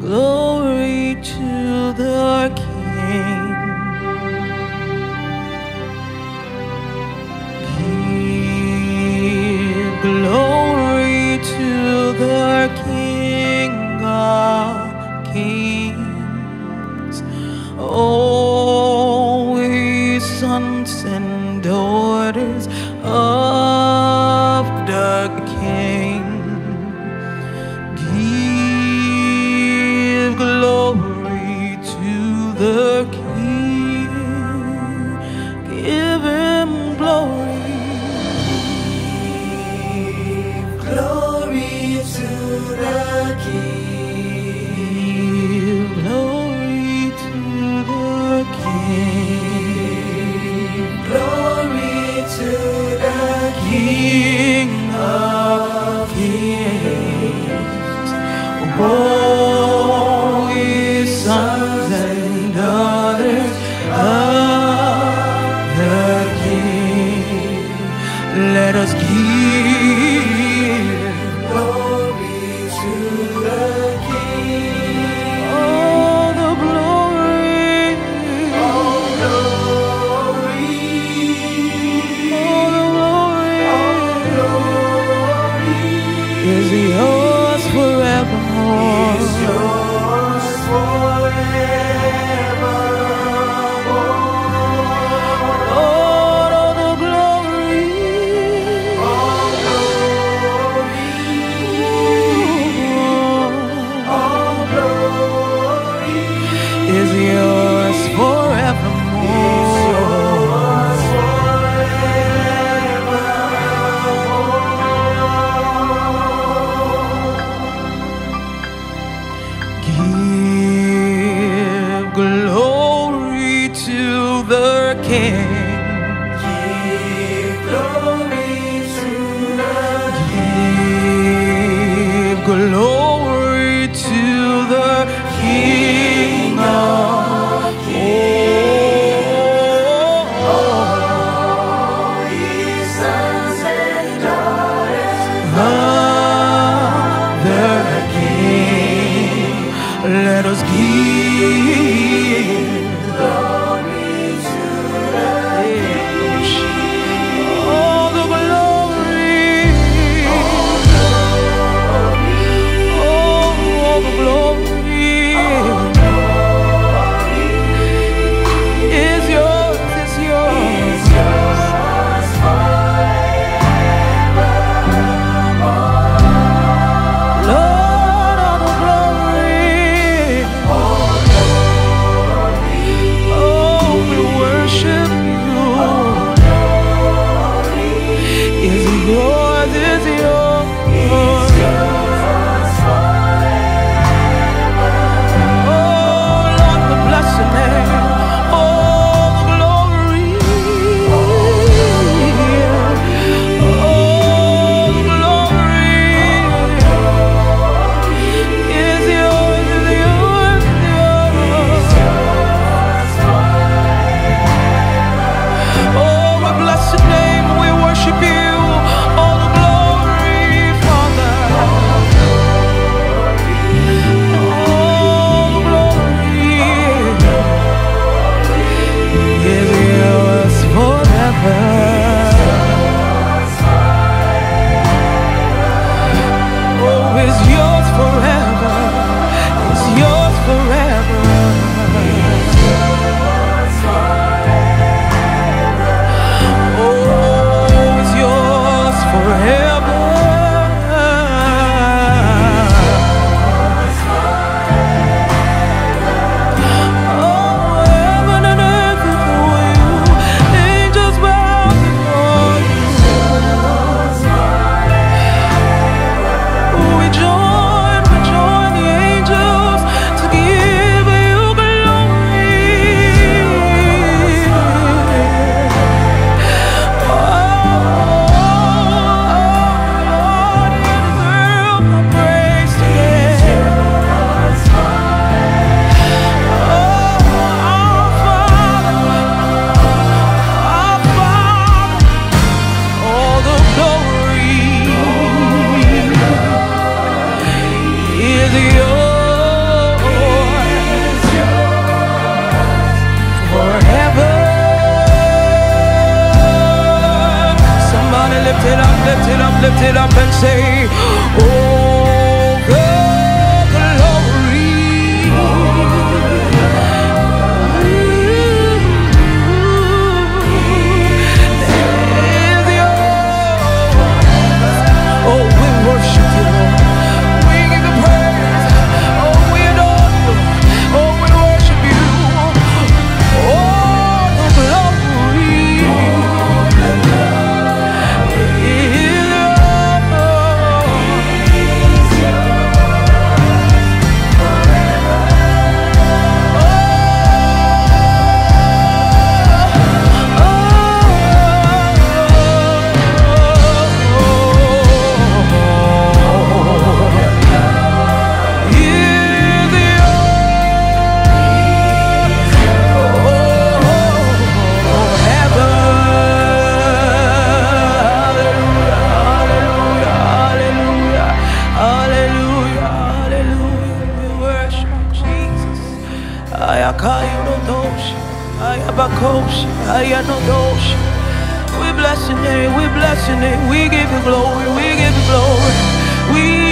Glory to the King. Give glory to the King of Kings. Oh, we sons and daughters of the King. Give glory to the King. Give him glory. Give glory to the King. Give glory to the King. Give glory to the King of Kings. Oh, ye sons and daughters of the King, let us give glory to the King. All the glory, all glory, all the glory is yours forever. Is yours forever. Lord, all the glory, all glory, all glory is yours forevermore. Is yours forevermore. Give glory to the King. Give glory to the King. Give glory to the King of Kings. say, oh, glory, there's the earth. Oh, we worship you, we give you praise. Oh, we adore you, oh, we worship you. Oh, glory, is we bless your name, we give you glory, we give you glory.